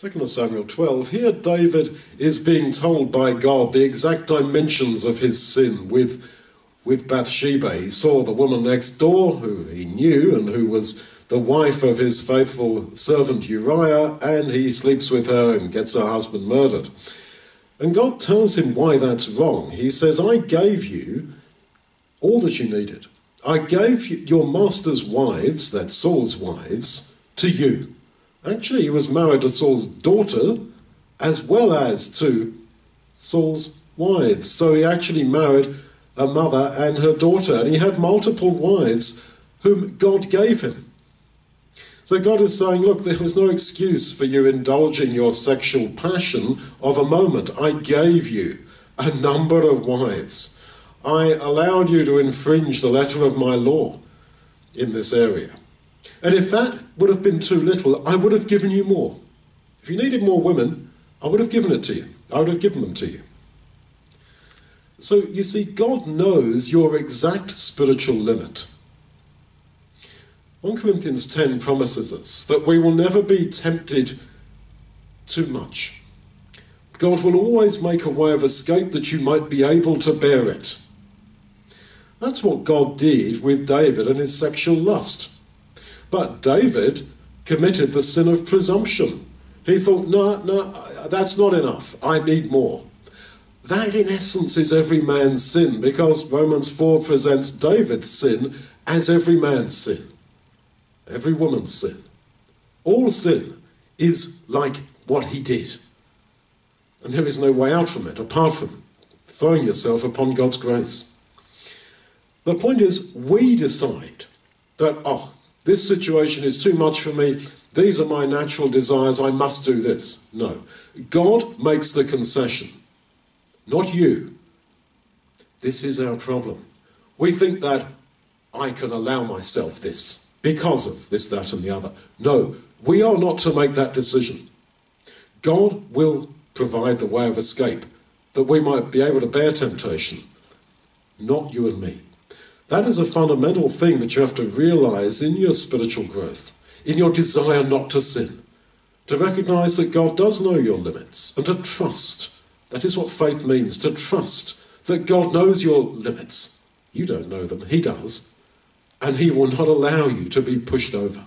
2 Samuel 12, here David is being told by God the exact dimensions of his sin with Bathsheba. He saw the woman next door, who he knew and who was the wife of his faithful servant Uriah, and he sleeps with her and gets her husband murdered. And God tells him why that's wrong. He says, I gave you all that you needed. I gave your master's wives, that's Saul's wives, to you. Actually, he was married to Saul's daughter as well as to Saul's wives. So he actually married a mother and her daughter, and he had multiple wives whom God gave him. So God is saying, look, there was no excuse for you indulging your sexual passion of a moment. I gave you a number of wives. I allowed you to infringe the letter of my law in this area. And if that would have been too little, I would have given you more. If you needed more women, I would have given it to you. I would have given them to you. So you see, God knows your exact spiritual limit. 1 Corinthians 10 promises us that we will never be tempted too much. God will always make a way of escape that you might be able to bear it. That's what God did with David and his sexual lust. But David committed the sin of presumption. He thought, no, that's not enough. I need more. That, in essence, is every man's sin, because Romans 4 presents David's sin as every man's sin. Every woman's sin. All sin is like what he did. And there is no way out from it, apart from throwing yourself upon God's grace. The point is, we decide that, oh, this situation is too much for me. These are my natural desires. I must do this. No. God makes the concession, not you. This is our problem. We think that I can allow myself this, because of this, that, and the other. No, we are not to make that decision. God will provide the way of escape, that we might be able to bear temptation, not you and me. That is a fundamental thing that you have to realize in your spiritual growth, in your desire not to sin, to recognize that God does know your limits, and to trust. That is what faith means, to trust that God knows your limits. You don't know them, he does. And he will not allow you to be pushed over.